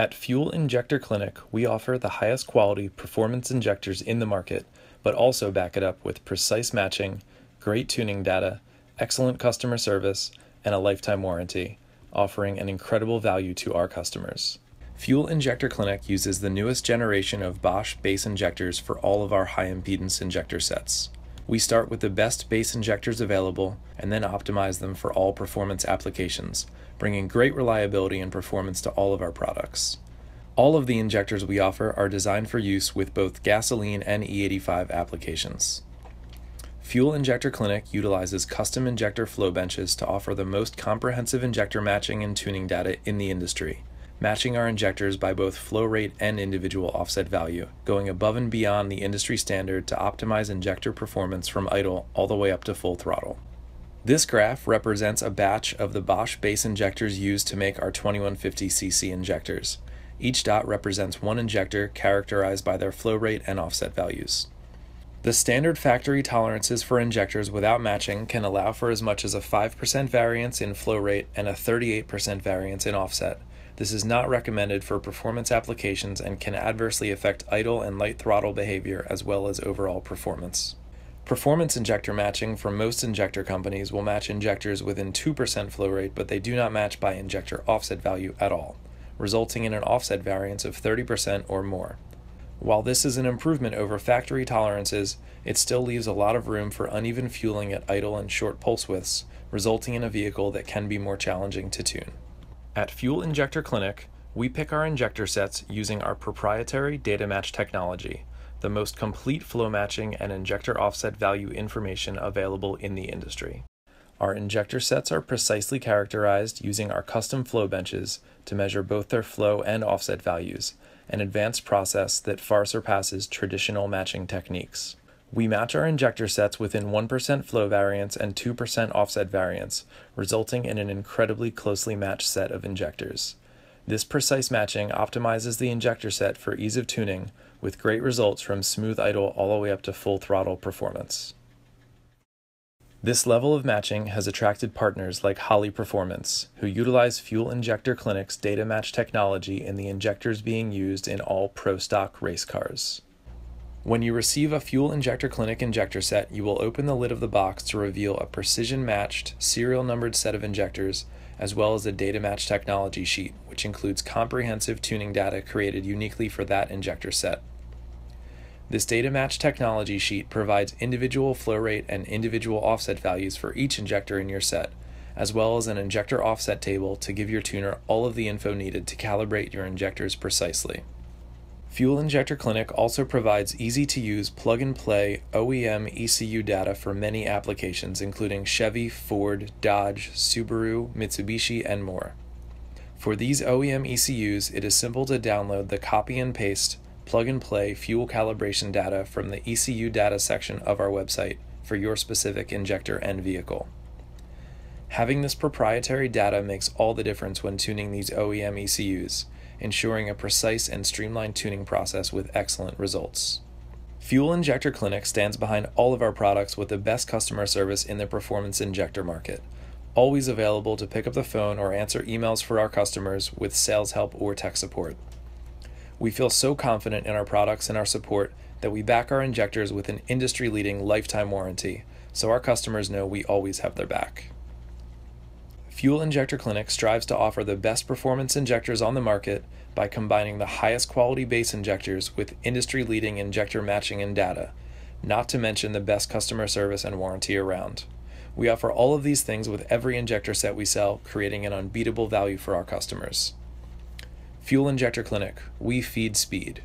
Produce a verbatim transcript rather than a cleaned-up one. At Fuel Injector Clinic, we offer the highest quality performance injectors in the market, but also back it up with precise matching, great tuning data, excellent customer service, and a lifetime warranty, offering an incredible value to our customers. Fuel Injector Clinic uses the newest generation of Bosch base injectors for all of our high impedance injector sets. We start with the best base injectors available and then optimize them for all performance applications, bringing great reliability and performance to all of our products. All of the injectors we offer are designed for use with both gasoline and E eighty-five applications. Fuel Injector Clinic utilizes custom injector flow benches to offer the most comprehensive injector matching and tuning data in the industry, matching our injectors by both flow rate and individual offset value, going above and beyond the industry standard to optimize injector performance from idle all the way up to full throttle. This graph represents a batch of the Bosch base injectors used to make our twenty-one fifty c c injectors. Each dot represents one injector characterized by their flow rate and offset values. The standard factory tolerances for injectors without matching can allow for as much as a five percent variance in flow rate and a thirty-eight percent variance in offset. This is not recommended for performance applications and can adversely affect idle and light throttle behavior as well as overall performance. Performance injector matching for most injector companies will match injectors within two percent flow rate, but they do not match by injector offset value at all, resulting in an offset variance of thirty percent or more. While this is an improvement over factory tolerances, it still leaves a lot of room for uneven fueling at idle and short pulse widths, resulting in a vehicle that can be more challenging to tune. At Fuel Injector Clinic, we pick our injector sets using our proprietary DataMatch technology, the most complete flow matching and injector offset value information available in the industry. Our injector sets are precisely characterized using our custom flow benches to measure both their flow and offset values, an advanced process that far surpasses traditional matching techniques. We match our injector sets within one percent flow variance and two percent offset variance, resulting in an incredibly closely matched set of injectors. This precise matching optimizes the injector set for ease of tuning, with great results from smooth idle all the way up to full throttle performance. This level of matching has attracted partners like Holley Performance, who utilize Fuel Injector Clinic's DataMatch technology in the injectors being used in all Pro Stock race cars. When you receive a Fuel Injector Clinic injector set, you will open the lid of the box to reveal a precision-matched, serial-numbered set of injectors, as well as a DataMatch technology sheet, which includes comprehensive tuning data created uniquely for that injector set. This DataMatch technology sheet provides individual flow rate and individual offset values for each injector in your set, as well as an injector offset table to give your tuner all of the info needed to calibrate your injectors precisely. Fuel Injector Clinic also provides easy-to-use plug-and-play O E M E C U data for many applications, including Chevy, Ford, Dodge, Subaru, Mitsubishi, and more. For these O E M E C Us, it is simple to download the copy and paste, plug-and-play fuel calibration data from the E C U data section of our website for your specific injector and vehicle. Having this proprietary data makes all the difference when tuning these O E M E C Us, ensuring a precise and streamlined tuning process with excellent results. Fuel Injector Clinic stands behind all of our products with the best customer service in the performance injector market, always available to pick up the phone or answer emails for our customers with sales help or tech support. We feel so confident in our products and our support that we back our injectors with an industry-leading lifetime warranty, so our customers know we always have their back. Fuel Injector Clinic strives to offer the best performance injectors on the market by combining the highest quality base injectors with industry-leading injector matching and data, not to mention the best customer service and warranty around. We offer all of these things with every injector set we sell, creating an unbeatable value for our customers. Fuel Injector Clinic, we feed speed.